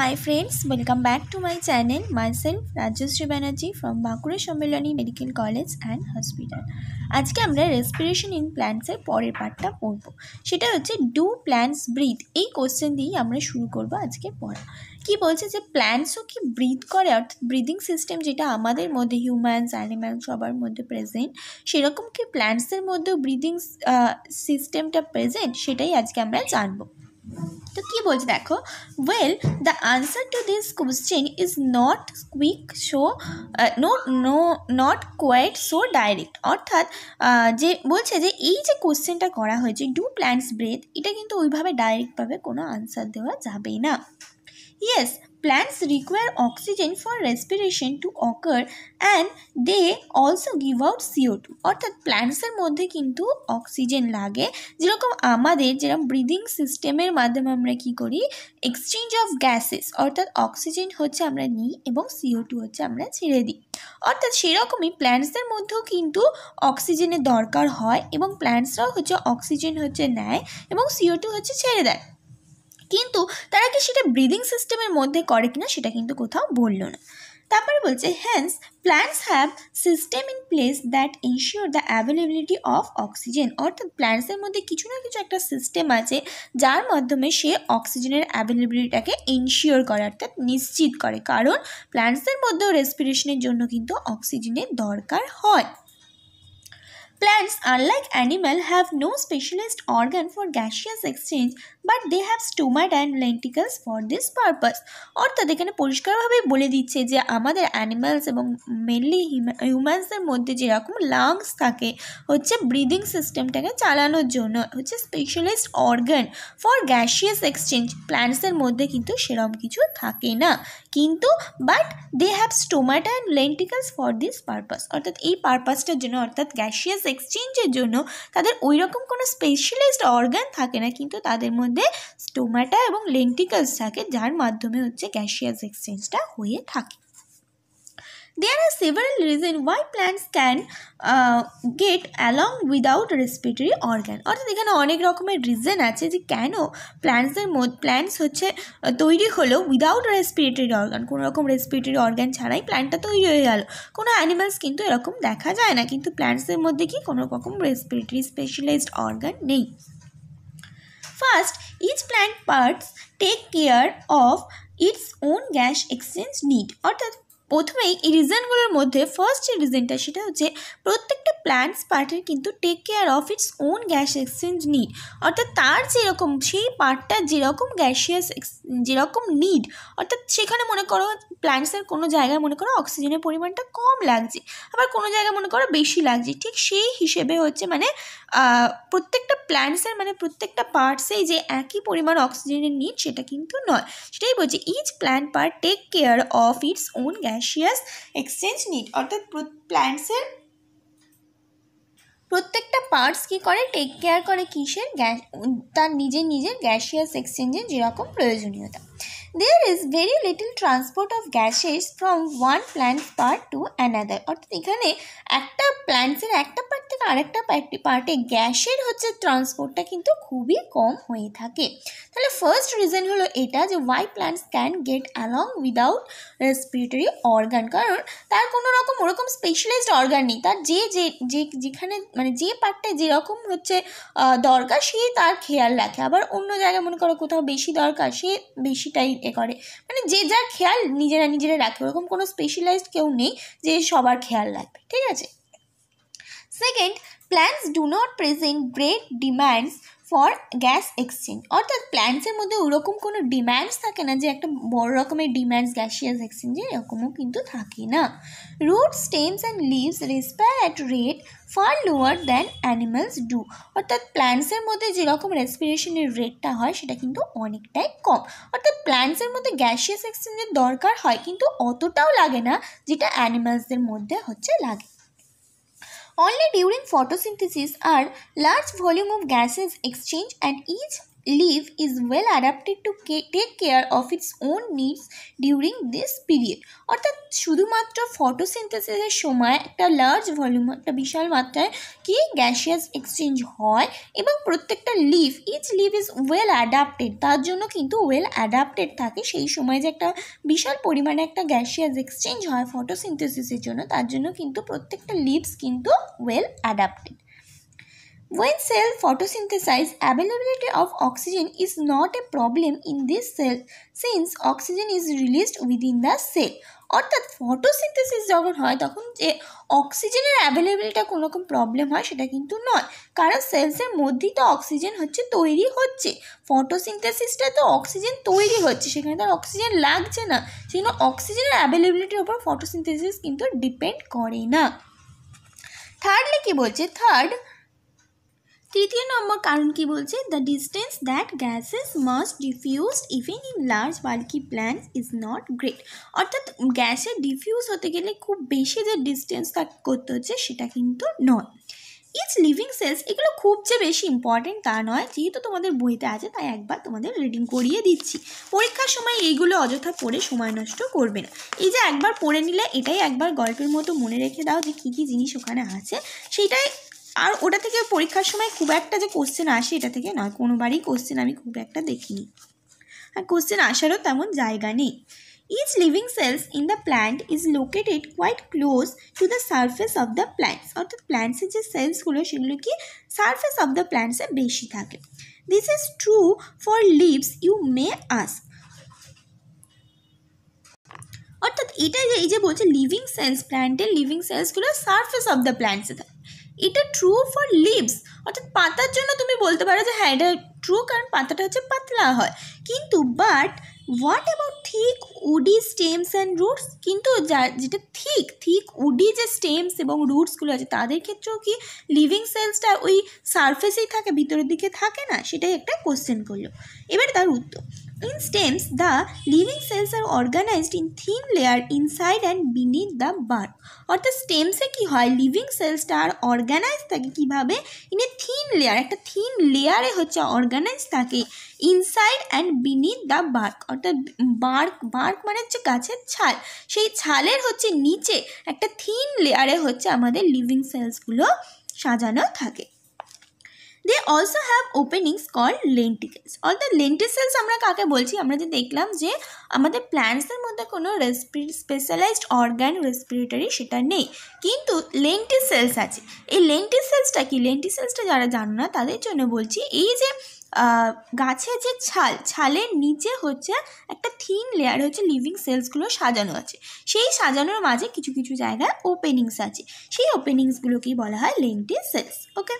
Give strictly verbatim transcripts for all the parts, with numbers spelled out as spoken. Hi friends, welcome back to my channel. Myself Rajyashri Banerjee from Bankura Sammilani Medical College and Hospital. आज के हमारे respiration in plants से पौरे पाठ्टा पढ़ो। शेटा होच्छे do plants breathe? ये question दी हमरे शुरू करबो आज के पढ़ा। कि बोलছে যে প্ল্যান্টসও কি ব্রিথ করে অর্থাৎ ব্রিদিং সিস্টেম যেটা আমাদের মধ্যে হিউম্যানস অ্যানিম্যালস সবার মধ্যে প্রেজেন্ট সেরকম কি প্ল্যান্টসের মধ্যেও ব্রিদিং সিস্টেমটা প্রেজেন্ট সেটাই আজকে আমরা জানবো। तो कि बोलते देखो well the answer to this question is not quick so no no not quite so direct अर्थात जे बोलते जे ये जे क्वेश्चनटा करा हुए जे डू प्लांट्स ब्रीथ इटा किन्तु ओइभावे डायरेक्ट भावे कोनो आंसर देवा जाबे ना। Yes plants require oxygen for respiration to occur and they also give out C O two অর্থাৎ plants এর মধ্যে কিন্তু অক্সিজেন লাগে যেরকম আমাদের যেরকম ব্রিদিং সিস্টেমের মাধ্যমে আমরা কি করি এক্সচেঞ্জ অফ গ্যাসেস অর্থাৎ অক্সিজেন হচ্ছে আমরা নিই এবং C O two হচ্ছে আমরা ছেড়ে দিই অর্থাৎ সেরকমই প্ল্যান্টসদের মধ্যেও কিন্তু অক্সিজেনের দরকার হয় এবং প্ল্যান্টসরাও হচ্ছে অক্সিজেন হচ্ছে নেয় এবং C O two হচ্ছে ছেড়ে দেয় किन्तु तारा कि सेटा ब्रीदिंग सिस्टेमेर मध्य करे किना सेटा किन्तु कोथाओ बोललो ना। तारपरे बोलছে hence plants have system in place that ensure the availability of oxygen अर्थात प्लांट्सের মধ্যে কিছু না কিছু একটা সিস্টেম আছে যার মাধ্যমে সে অক্সিজেনের অ্যাভেলেবিলিটিটাকে এনশিওর করে অর্থাৎ নিশ্চিত করে কারণ প্লান্টসের মধ্যেও রেসপিরেশনের জন্য কিন্তু অক্সিজেনের দরকার হয়। Plants, unlike animal, have no specialized organ for gaseous exchange, but they have stomata and lenticels for this purpose. अर्थात এখানে পরিষ্কারভাবে বলে দিচ্ছে যে আমাদের animals এবং mainly humans এর মধ্যে যেরকম lungs থাকে হচ্ছে breathing system টাকে চালানোর জন্য হচ্ছে specialized organ for gaseous exchange. Plants এর মধ্যে কিন্তু সেরকম কিছু থাকে না কিন্তু but they have stomata and lenticels for this purpose. অর্থাৎ এই purposeটার জন্য অর্থাৎ gaseous এক্সচেঞ্জের জন্য তাদের ওইরকম কোনো স্পেশালাইজড অর্গান থাকে না কিন্তু তাদের মধ্যে স্টোমাটা এবং লেন্টিকলস থাকে যার মাধ্যমে হচ্ছে গ্যাসিয়াস এক্সচেঞ্জটা হয়ে থাকে। There are several reasons why plants can uh, get along without respiratory organ অর্থাৎ এখানে অনেক রকমের রিজন আছে যে কেন প্ল্যান্টসের মধ্যে প্ল্যান্টস হচ্ছে তৈরি হলো উইদাউট রেসপিরেটরি অর্গান কোনো রকম রেসপিরেটরি অর্গান ছাড়াই প্ল্যান্টটা তৈরি হয়ে গেল। কোনো অ্যানিমালস কিন্তু এরকম দেখা যায় না কিন্তু প্ল্যান্টসের মধ্যে কি কোনো রকম রেসপিরেটরি স্পেশালাইজড অর্গান নেই। First, each plant parts take care of its own gas exchange need অর্থাৎ প্রথমেই এই রিজনগুলোর মধ্যে ফার্স্ট যে রিজনটা সেটা হচ্ছে প্রত্যেকটা প্ল্যান্টস পার্টের কিন্তু take care of its own gas exchange need অর্থাৎ তার যেরকম সেই পার্টটা যেরকম গ্যাসিয়াস যেরকম নিড অর্থাৎ সেখানে মনে করো প্ল্যান্টসের কোনো জায়গায় মনে করো অক্সিজেনের পরিমাণটা কম লাগছে আবার কোনো জায়গায় মনে করো বেশি লাগছে ঠিক সেই হিসেবে হচ্ছে মানে প্রত্যেকটা প্ল্যান্টসের মানে প্রত্যেকটা পার্টসেই যে একই পরিমাণ অক্সিজেনের নিড সেটা কিন্তু নয় সেটাই বলছে each plant part take care of its own gas gaseous exchange need অর্থাৎ প্ল্যান্টসের প্রত্যেকটা পার্টস কী করে টেক কেয়ার করে কিসের গ্যাস তার নিজের নিজের গ্যাসিয়াস এক্সচেঞ্জের যেরকম প্রয়োজনীয়তা। There is very little transport of gases from one plant part to another অর্থাৎ এখানে একটা প্ল্যান্টসের একটা পার্ট থেকে আরেকটা পার্টে গ্যাসের হচ্ছে ট্রান্সপোর্টটা কিন্তু খুবই কম হয়ে থাকে। তাহলে ফার্স্ট রিজন হলো এটা যে why plants can get along without respiratory organ কারণ তার কোনো রকম ওরকম স্পেশালাইজড অর্গান নেই তার যে যে যেখানে মানে যে পার্টটা যেরকম হচ্ছে দরকার সে তার খেয়াল রাখে আবার অন্য জায়গায় মনে করো কোথাও বেশি দরকার সে বেশিটাই এ করে মানে যে যার খেয়াল নিজেরা নিজেরা রাখে ওরকম কোনো স্পেশালাইজড কেউ নেই যে সবার খেয়াল রাখবে ঠিক আছে। Second plants do not present great demands for gas exchange অর্থাৎ প্ল্যান্টসের মধ্যে ওরকম কোনো ডিম্যান্ডস থাকে না যে একটা বড় রকমের ডিম্যান্ডস গ্যাসিয়াস এক্সচেঞ্জে এরকমও কিন্তু থাকে না। Root stems and leaves respire at rate far lower than animals do অর্থাৎ প্ল্যান্টসের মধ্যে যেরকম রেসপিরেশনের রেটটা হয় সেটা কিন্তু অনেকটাই কম অর্থাৎ প্ল্যান্টসের মধ্যে গ্যাসিয়াস এক্সচেঞ্জের দরকার হয় কিন্তু অতটাও লাগে না যেটা অ্যানিম্যালসদের মধ্যে হচ্ছে লাগে। Only during photosynthesis are large volume of gases exchanged and each leaf is well adapted to take care of its own needs during this period. অর্থাৎ শুধুমাত্র ফটোসিনথেসিসের সময় একটা লার্জ ভলিউম একটা বিশাল মাত্রায় কি গ্যাসিয়াস এক্সচেঞ্জ হয় এবং প্রত্যেকটা leaf each leaf is well adapted তার জন্য কিন্তু ওয়েল অ্যাডাপ্টেড থাকে সেই সময় যে একটা বিশাল পরিমাণে একটা গ্যাসিয়াস এক্সচেঞ্জ হয় ফটোসিনথেসিসের জন্য তার জন্য কিন্তু প্রত্যেকটা লিভস কিন্তু well adapted. When cell photosynthesize, availability of oxygen is not a problem in this cell since oxygen is released within the cell. অর্থাৎ ফটোসিনথেসিস যখন হয় তখন যে অক্সিজেনের অ্যাভেলেবিলিটা কোনো রকম প্রবলেম হয় সেটা কিন্তু নয় কারণ সেলসের মধ্যেই তো অক্সিজেন হচ্ছে তৈরি হচ্ছে ফটোসিনথেসিসটা তো অক্সিজেন তৈরি হচ্ছে সেখানে তো অক্সিজেন লাগছে না সেই জন্য অক্সিজেনের অ্যাভেলেবিলিটির ওপর ফটোসিনথেসিস কিন্তু ডিপেন্ড করে না. থার্ডলি কী বলছে থার্ড তৃতীয় নম্বর কারণ কি বলছে the distance that gases must diffused even in large bulky plants is not great অর্থাৎ গ্যাসের ডিফিউজ হতে গেলে খুব বেশি যে ডিস্টেন্স তা করতে হচ্ছে সেটা কিন্তু নয়. ইটস লিভিং সেলস এগুলো খুব যে বেশি ইম্পর্টেন্ট তা নয় যেহেতু তোমাদের বইতে আছে তাই একবার তোমাদের রিডিং করিয়ে দিচ্ছি পরীক্ষার সময় এইগুলো অযথা পড়ে সময় নষ্ট করবে না এই যে একবার পড়ে নিলে এটাই একবার গল্পের মতো মনে রেখে দাও যে কী কী জিনিস ওখানে আছে সেটাই আর ওটা থেকে পরীক্ষার সময় খুব একটা যে কোশ্চেন আসে এটা থেকে নয় কোনোবারই কোশ্চেন আমি খুব একটা দেখিনি আর কোশ্চেন আসারও তেমন জায়গা নেই. Each living cells in the plant is located quite close to the surface of the plants অর্থাৎ প্ল্যান্টসের যে সেলসগুলো সেগুলো কি সারফেস অফ দ্য প্ল্যান্টসে বেশি থাকে. This is true for leaves you may ask অর্থাৎ এটা যে এই যে বলছে লিভিং সেলস প্ল্যান্টের লিভিং সেলসগুলো সারফেস অফ দ্য প্ল্যান্টসে থাকে এটা ট্রু ফর লিভস অর্থাৎ পাতার জন্য তুমি বলতে পারো যে হ্যাঁ এটা ট্রু কারণ পাতাটা হচ্ছে পাতলা হয় কিন্তু but what about thick woody stems and roots কিন্তু যা যেটা থিক থিক উডি যে স্টেমস এবং রুটসগুলো আছে তাদের ক্ষেত্রেও কি লিভিং সেলসটা ওই সারফেসেই থাকে ভিতরের দিকে থাকে না সেটাই একটা কোশ্চেন করলো. এবার তার উত্তর in stems the living cells are organized in thin layer inside and beneath the bark অর্থাৎ স্টেমসে কি হয় লিভিং সেলসটা আর অর্গানাইজ থাকে কীভাবে ইন এ থিন লেয়ার একটা থিন লেয়ারে হচ্ছে অর্গানাইজ থাকে inside and beneath the bark অর্থাৎ বার্ক বার্ক মানে হচ্ছে গাছের ছাল সেই ছালের হচ্ছে নিচে একটা থিন লেয়ারে হচ্ছে আমাদের লিভিং সেলসগুলো সাজানো থাকে. They also have openings called lenticels. All the lenticels আমরা কাকে বলছি আমরা যে দেখলাম যে আমাদের প্ল্যান্টসের মধ্যে কোনো স্পেশালাইজড অর্গান রেসপিরেটরি সেটা নেই কিন্তু লেন্টিসেলস আছে এই লেন্টিসেলসটা কি লেন্টিসেলসটা যারা জানো না তাদের জন্য বলছি এই যে গাছের যে ছাল ছালের নিচে হচ্ছে একটা থিন লেয়ার হচ্ছে লিভিং সেলসগুলো সাজানো আছে সেই সাজানোর মাঝে কিছু কিছু জায়গায় ওপেনিংস আছে সেই ওপেনিংসগুলোকেই বলা হয় লেন্টিসেলস. ওকে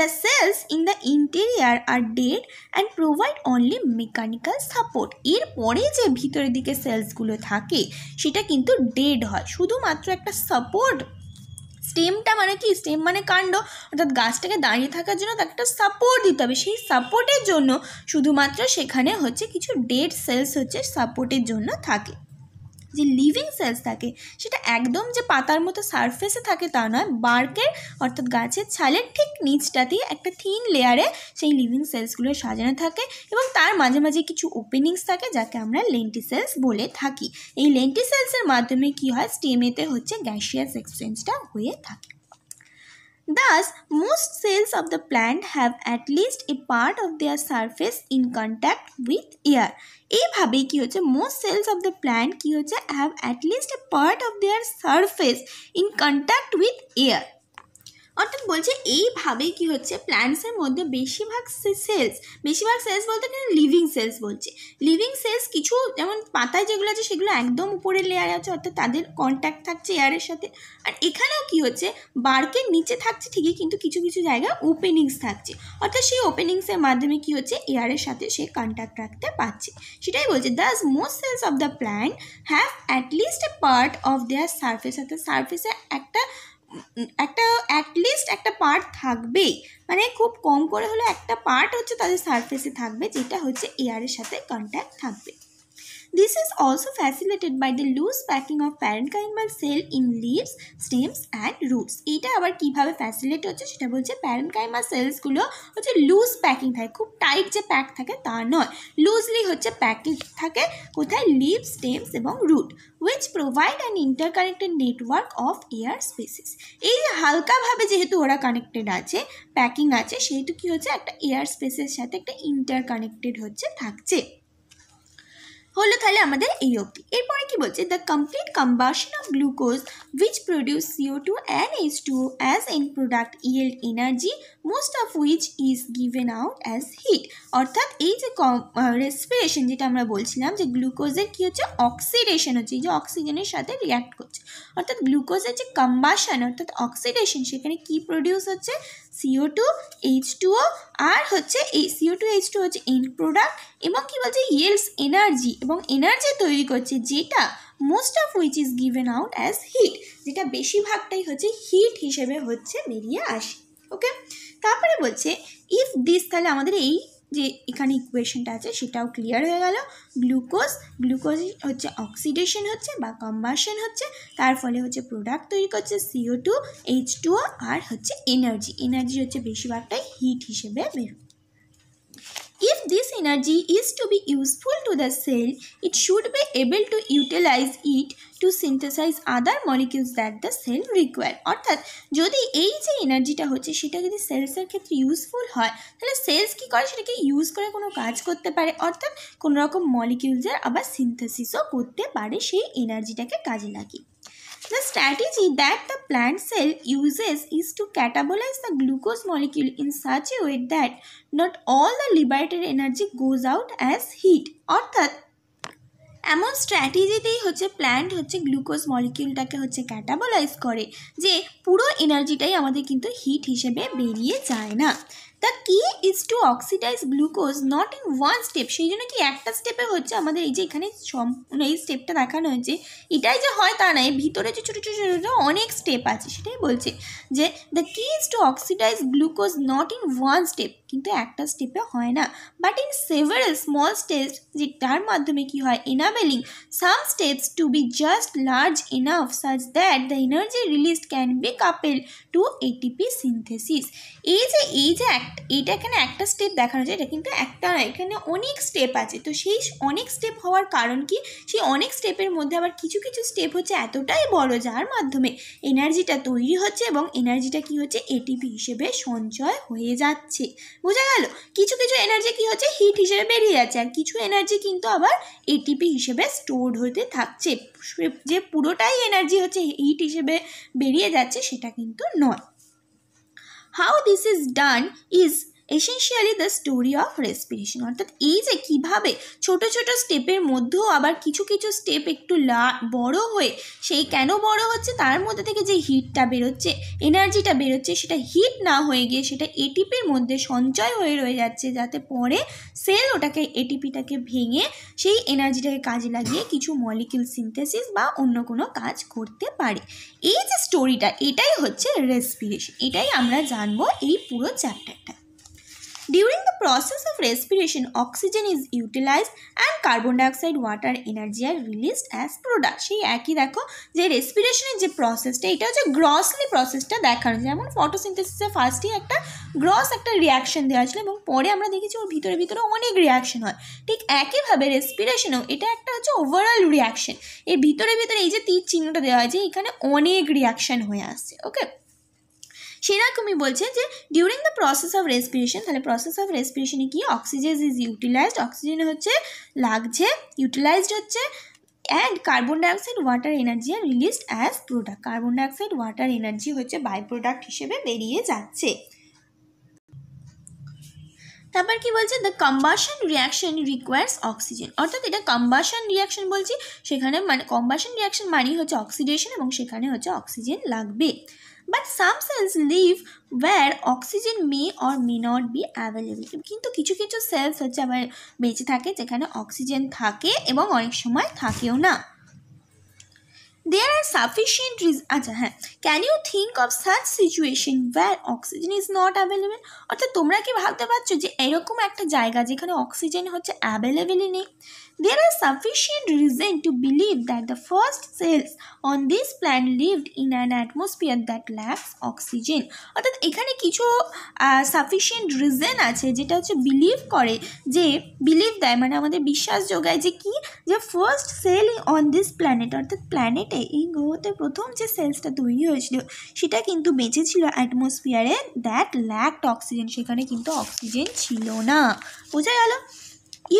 The cells in the interior are dead and provide only mechanical support. এর পরে যে ভিতরের দিকে সেলসগুলো থাকে সেটা কিন্তু ডেড হয় শুধুমাত্র একটা সাপোর্ট স্টেমটা মানে কি স্টেম মানে কাণ্ড অর্থাৎ গাছটাকে দাঁড়িয়ে থাকার জন্য তার একটা সাপোর্ট দিতে হবে সেই সাপোর্টের জন্য শুধুমাত্র সেখানে হচ্ছে কিছু ডেড সেলস হচ্ছে সাপোর্টের জন্য থাকে. যে লিভিং সেলস থাকে সেটা একদম যে পাতার মতো সারফেসে থাকে তা নয় বার্কের অর্থাৎ গাছের ছালের ঠিক নিচটাতেই একটা থিন লেয়ারে সেই লিভিং সেলসগুলো সাজানো থাকে এবং তার মাঝে মাঝে কিছু ওপেনিংস থাকে যাকে আমরা লেন্টিসেলস বলে থাকি এই লেন্টিসেলসের মাধ্যমে কি হয় স্টেমেতে হচ্ছে গ্যাসিয়াস এক্সচেঞ্জটা হয়ে থাকে. Thus, most cells of the plant have at least a part of their surface in contact with air. এইভাবে কি হচ্ছে most cells of the plant কি হচ্ছে have at least a part of their surface in contact with air. অর্থাৎ বলছে এইভাবেই কি হচ্ছে প্ল্যান্টসের মধ্যে বেশিরভাগ সেলস বেশিরভাগ সেলস বলতে গেলে লিভিং সেলস বলছে লিভিং সেলস কিছু যেমন পাতায় যেগুলো আছে সেগুলো একদম উপরের লেয়ারে আছে অর্থাৎ তাদের কন্ট্যাক্ট থাকছে এয়ারের সাথে আর এখানেও কি হচ্ছে বার্কের নিচে থাকছে ঠিকই কিন্তু কিছু কিছু জায়গায় ওপেনিংস থাকছে অর্থাৎ সেই ওপেনিংসের মাধ্যমে কি হচ্ছে এয়ারের সাথে সে কন্ট্যাক্ট রাখতে পারছে সেটাই বলছে thus most cells of the plant have at least a part of their surface অর্থাৎ সারফেসে একটা একটা অ্যাটলিস্ট একটা পার্ট থাকবেই মানে খুব কম করে হলে একটা পার্ট হচ্ছে তাদের সারফেসে থাকবে যেটা হচ্ছে এয়ারের সাথে কন্ট্যাক্ট থাকবে. This is also facilitated by the loose packing of parenchymal cell in leaves, stems and roots. এটা আবার কিভাবে ফ্যাসিলেট হচ্ছে সেটা বলছে parenchyma cells গুলো হচ্ছে লুজ প্যাকিং থাকে, খুব টাইট যে প্যাক থাকে তা নয়, লুজলি হচ্ছে প্যাকেজ থাকে কোথায় leaves, stems এবং root, which provide an interconnected network of air spaces. এই যে হালকাভাবে যেহেতু ওরা কানেক্টেড আছে, প্যাকিং আছে, সেহেতু কি হচ্ছে একটা এয়ার স্পেসের সাথে একটা ইন্টারকানেক্টেড হচ্ছে থাকছে। হলো তাহলে আমাদের এই অবধি। এরপরে কি বলছে, the complete combustion of glucose which produce CO two and H two as end product yield energy most of which is given out as heat. অর্থাৎ এই যে রেসপিরেশন যেটা আমরা বলছিলাম যে গ্লুকোজের কী হচ্ছে অক্সিডেশন হচ্ছে, এই যে অক্সিজেনের সাথে রিয়াক্ট করছে, অর্থাৎ গ্লুকোজের যে কম্বাশন অর্থাৎ অক্সিডেশন সেখানে কী প্রডিউস হচ্ছে সিও টু এইচ টুও, আর হচ্ছে এই সিও টু এইচ টু হচ্ছে এন্ড প্রোডাক্ট, এবং কী বলছে ইয়েল্ডস এনার্জি, এবং এনার্জি তৈরি করছে যেটা most of which is given out as heat, যেটা বেশিরভাগটাই হচ্ছে হিট হিসেবে হচ্ছে বেরিয়ে আসে। ওকে, তারপরে বলছে ইফ দিস, তাহলে আমাদের এই যে এখানে ইকুয়েশনটা আছে সেটাও ক্লিয়ার হয়ে গেল। গ্লুকোজ গ্লুকোজ হচ্ছে অক্সিডেশন হচ্ছে বা কম্বাশন হচ্ছে, তার ফলে হচ্ছে প্রোডাক্ট তৈরি করছে CO two H two O, আর হচ্ছে এনার্জি এনার্জি হচ্ছে বেশিরভাগটাই হিট হিসেবে বেরোয়। If this energy is to be useful to the cell, it should be able to utilize it to synthesize other molecules that the cell require. অর্থাৎ যদি এই যে এনার্জিটা হচ্ছে সেটা যদি সেলসের ক্ষেত্রে ইউজফুল হয় তাহলে সেলস কী করে সেটাকে ইউজ করে কোনো কাজ করতে পারে, অর্থাৎ কোনো রকম মলিকিউলসের আবার সিনথেসিসও করতে পারে সেই এনার্জিটাকে কাজে লাগিয়ে। The strategy that the plant cell uses is to catabolize the glucose molecule in such a way that not all the liberated energy goes out as heat. অর্থাৎ এমন স্ট্র্যাটেজিতেই হচ্ছে প্ল্যান্ট হচ্ছে গ্লুকোজ মলিকিউলটাকে হচ্ছে ক্যাটাবলাইজ করে যে পুরো এনার্জিটাই আমাদের কিন্তু হিট হিসেবে বেরিয়ে যায় না। The key is to oxidise glucose not in one step, সেই জন্য কি একটা স্টেপে হচ্ছে আমাদের এই যে এখানে সম্পূর্ণ এই স্টেপটা দেখানো হয়েছে এটাই যে হয় তা নয়, ভিতরে যে ছোটো ছোটো ছোটো অনেক স্টেপ আছে সেটাই বলছে যে the key is to oxidise glucose not in one step, কিন্তু একটা স্টেপে হয় না, but in several small steps, যে তার মাধ্যমে কি হয় enabling some steps to be just large enough such that the energy released can be couple to ATP synthesis. এই যে এই যে এইটা এখানে একটা স্টেপ দেখানো যায়, এটা কিন্তু একটা এখানে অনেক স্টেপ আছে, তো সেই অনেক স্টেপ হওয়ার কারণ কি সেই অনেক স্টেপের মধ্যে আবার কিছু কিছু স্টেপ হচ্ছে এতটাই বড় যার মাধ্যমে এনার্জিটা তৈরি হচ্ছে এবং এনার্জিটা কি হচ্ছে এটিপি হিসেবে সঞ্চয় হয়ে যাচ্ছে। বোঝা গেল, কিছু কিছু এনার্জি কি হচ্ছে হিট হিসেবে বেরিয়ে যাচ্ছে আর কিছু এনার্জি কিন্তু আবার এটিপি হিসেবে স্টোরড হতে থাকছে, যে পুরোটাই এনার্জি হচ্ছে হিট হিসেবে বেরিয়ে যাচ্ছে সেটা কিন্তু নয়। How this is done is essentially the story of respiration. অর্থাৎ এই যে কীভাবে ছোটো ছোটো স্টেপের মধ্যেও আবার কিছু কিছু স্টেপ একটু লা বড়ো হয়ে সেই কেন বড় হচ্ছে তার মধ্যে থেকে যে হিটটা বেরোচ্ছে এনার্জিটা বেরোচ্ছে সেটা হিট না হয়ে গিয়ে সেটা এটিপির মধ্যে সঞ্চয় হয়ে রয়ে যাচ্ছে, যাতে পরে সেল ওটাকে এটিপিটাকে ভেঙে সেই এনার্জিটাকে কাজে লাগিয়ে কিছু মলিকিউল সিনথেসিস বা অন্য কোনো কাজ করতে পারে। এই যে স্টোরিটা এটাই হচ্ছে রেসপিরেশন, এটাই আমরা জানবো এই পুরো চ্যাপ্টারটা। During the process of respiration, oxygen is utilized and carbon dioxide, water, energy are released as product. সেই একই দেখো যে রেসপিরেশনের যে প্রসেসটা এটা হচ্ছে গ্রসলি প্রসেসটা দেখানো, যেমন ফটোসিনথেসিসে ফার্স্টেই একটা গ্রস একটা রিয়াকশন দেওয়া ছিল এবং পরে আমরা দেখেছি ওর ভিতরে ভিতরে অনেক রিয়াকশন হয়, ঠিক একইভাবে রেসপিরেশনেও এটা একটা হচ্ছে ওভারঅল রিয়াকশন, এর ভিতরে ভিতরে এই যে তীর চিহ্নটা দেওয়া হয় যে এখানে অনেক রিয়াকশন হয়ে আসছে। ওকে, সেরকমই বলছে যে during the process of respiration, তাহলে প্রসেস অফ রেসপিরেশনে কি অক্সিজেন ইজ ইউটিলাইজড, অক্সিজেন হচ্ছে লাগছে ইউটিলাইজড হচ্ছে, and carbon dioxide water energy are released as product, carbon dioxide water energy হচ্ছে বাই প্রোডাক্ট হিসেবে বেরিয়ে যাচ্ছে। তারপর কি বলছে the combustion reaction requires oxygen, অর্থাৎ এটা কম্বাশন রিয়াকশন বলছি সেখানে মানে কম্বাশন রিয়াকশন মানেই হচ্ছে অক্সিডেশন এবং সেখানে হচ্ছে অক্সিজেন লাগবে। But some cells live where oxygen may or may not be available. কিন্তু কিছু কিছু সেলস হচ্ছে আবার বেঁচে থাকে যেখানে অক্সিজেন থাকে এবং অনেক সময় থাকেও না। There are sufficient reasons. আচ্ছা হ্যাঁ, can you think of such situation where oxygen is not available? অর্থাৎ তোমরা কি ভাবতে পারছো যে এরকম একটা জায়গা যেখানে অক্সিজেন হচ্ছে অ্যাভেলেবেলই নেই? There is sufficient reason to believe that the first cells on this plant lived in an atmosphere that lacks oxygen. অর্থাৎ এখানে কিছু sufficient reason আছে যেটা হচ্ছে believe করে যে believe দেয় মানে আমাদের বিশ্বাস যোগায় যে কি যে first cell on this planet অর্থাৎ প্ল্যানেটে এই গ্রহতে প্রথম যে সেলসটা তৈরি হয়েছিল সেটা কিন্তু বেঁচে ছিল অ্যাটমসফিয়ারে that lacked oxygen সেখানে কিন্তু অক্সিজেন ছিল না বোঝা গেল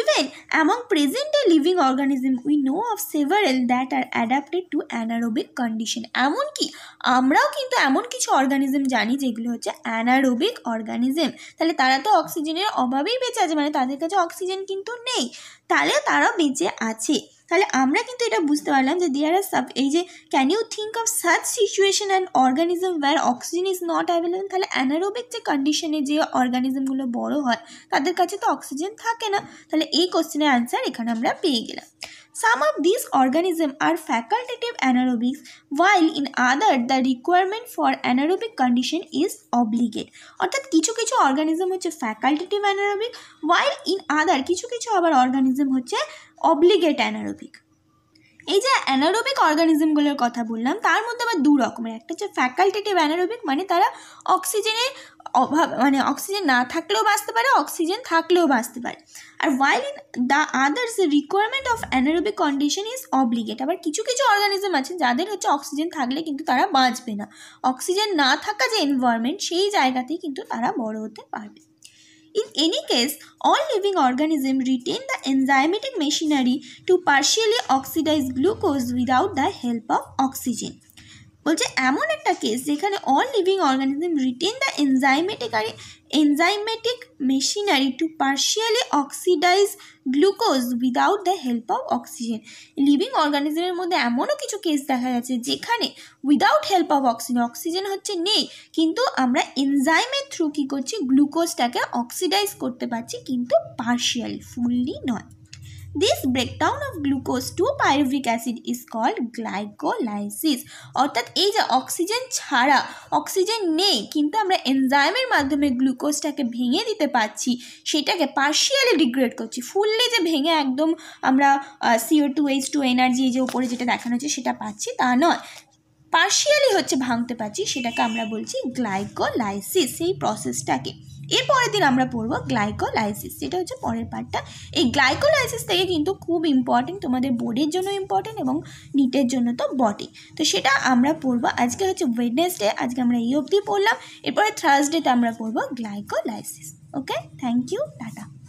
Even among present-day living organisms, we know of several that are adapted to anaerobic condition. এমন কি আমরাও কিন্তু এমন কিছু অর্গানিজম জানি যেগুলো হচ্ছে অ্যানারোবিক অর্গানিজম তাহলে তারা তো অক্সিজেনের অভাবেই বেঁচে আছে মানে তাদের কাছে অক্সিজেন কিন্তু নেই তাহলে তারা বেঁচে আছে তাহলে আমরা কিন্তু এটা বুঝতে পারলাম যে দেয়ার আর সাব এই যে can you think of such situation and organism where oxygen is not available তাহলে অ্যানারোবিক যে কন্ডিশনে যে অর্গানিজমগুলো বড় হয় তাদের কাছে তো অক্সিজেন থাকে না তাহলে এই কোশ্চেনের অ্যান্সার এখানে আমরা পেয়ে গেলাম Some of these organisms are facultative anaerobics, while in other the requirement for anaerobic condition is obligate. अर्थात किचु किचु organism होचे facultative anaerobic, while in other किचु किचु अबर organism होचे obligate anaerobic. এই যে অ্যানারোবিক অর্গানিজমগুলোর কথা বললাম তার মধ্যে আবার দু রকমের একটা হচ্ছে ফ্যাকাল্টেটিভ অ্যানারোবিক মানে তারা অক্সিজেনের অভাব মানে অক্সিজেন না থাকলেও বাঁচতে পারে অক্সিজেন থাকলেও বাঁচতে পারে আর while in the others requirement of anaerobic condition is obligate আবার কিছু কিছু অর্গানিজম আছে যাদের হচ্ছে অক্সিজেন থাকলে কিন্তু তারা বাঁচবে না অক্সিজেন না থাকা যে এনভায়রনমেন্ট সেই জায়গাতেই কিন্তু তারা বড় হতে পারবে In any case, all living organisms retain the enzymatic machinery to partially oxidize glucose without the help of oxygen. বলছে এমন একটা কেস যেখানে all living organisms retain the enzymatic enzymatic machinery to partially oxidize glucose without the help of oxygen. Living organism এর মধ্যে এমনও কিছু case দেখা যাচ্ছে যেখানে without help of oxygen oxygen হচ্ছে নেই কিন্তু আমরা এনজাইমের থ্রু কি করছি গ্লুকোজটাকে অক্সিডাইজ করতে পারছি কিন্তু পার্শিয়ালি ফুললি নয় This breakdown of glucose to pyruvic acid is called glycolysis. অর্থাৎ এই যে অক্সিজেন ছাড়া অক্সিজেন নেই কিন্তু আমরা এনজাইমের মাধ্যমে গ্লুকোজটাকে ভেঙে দিতে পারছি সেটাকে পার্শিয়ালি ডিগ্রেড করছি ফুললি যে ভেঙে একদম আমরা CO two H two energy যে উপরে যেটা দেখানো হচ্ছে সেটা পাচ্ছি তা নয় পার্শিয়ালি হচ্ছে ভাঙতে পারছি সেটাকে আমরা বলছি গ্লাইকোলাইসিস এই প্রসেসটাকে এরপরের দিন আমরা পড়বো গ্লাইকোলাইসিস যেটা হচ্ছে পরের পার্টটা এই গ্লাইকোলাইসিস থেকে কিন্তু খুব ইম্পর্টেন্ট তোমাদের বোর্ডের জন্য ইম্পর্টেন্ট এবং নিটের জন্য তো বটেই তো সেটা আমরা পড়বো আজকে হচ্ছে ওয়েডনেসডে আজকে আমরা এই অবধি পড়লাম এরপরে থার্সডেতে আমরা পড়বো glycolysis okay thank you tata